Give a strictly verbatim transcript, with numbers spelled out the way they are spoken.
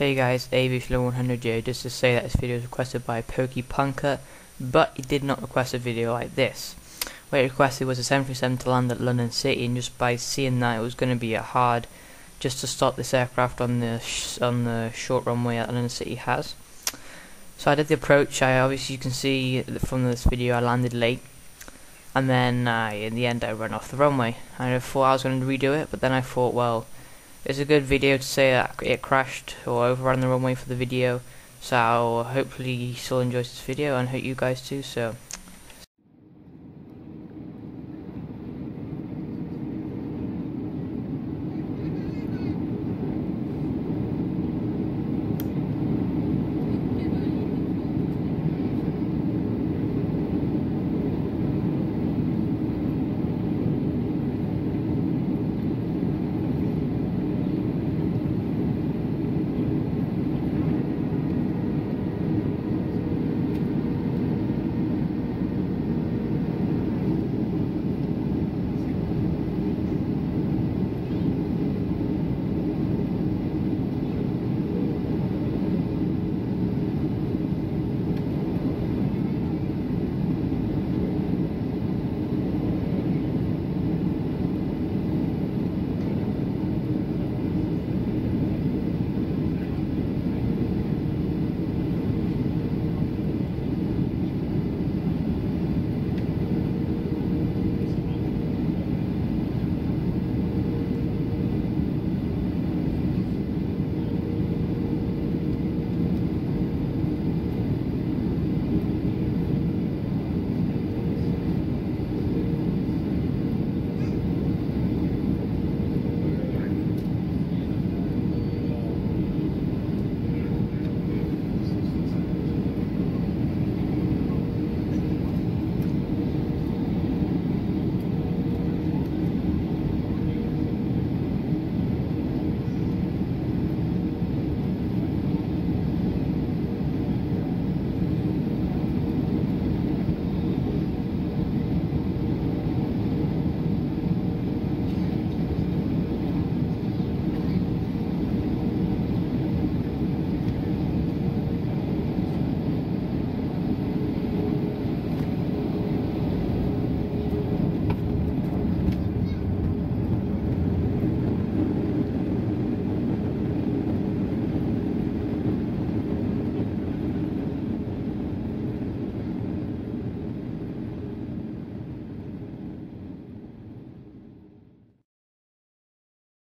Hey guys, Aviator one hundred J, just to say that this video is requested by Pokepunker, but he did not request a video like this. What he requested was a seven thirty-seven to land at London City, and just by seeing that it was going to be a hard just to stop this aircraft on the sh on the short runway that London City has. So I did the approach. I obviously, you can see from this video, I landed late, and then I, in the end I ran off the runway. I thought I was going to redo it, but then I thought, well, it's a good video to say that it crashed or overran the runway for the video, so hopefully you still enjoy this video, and hope you guys too. So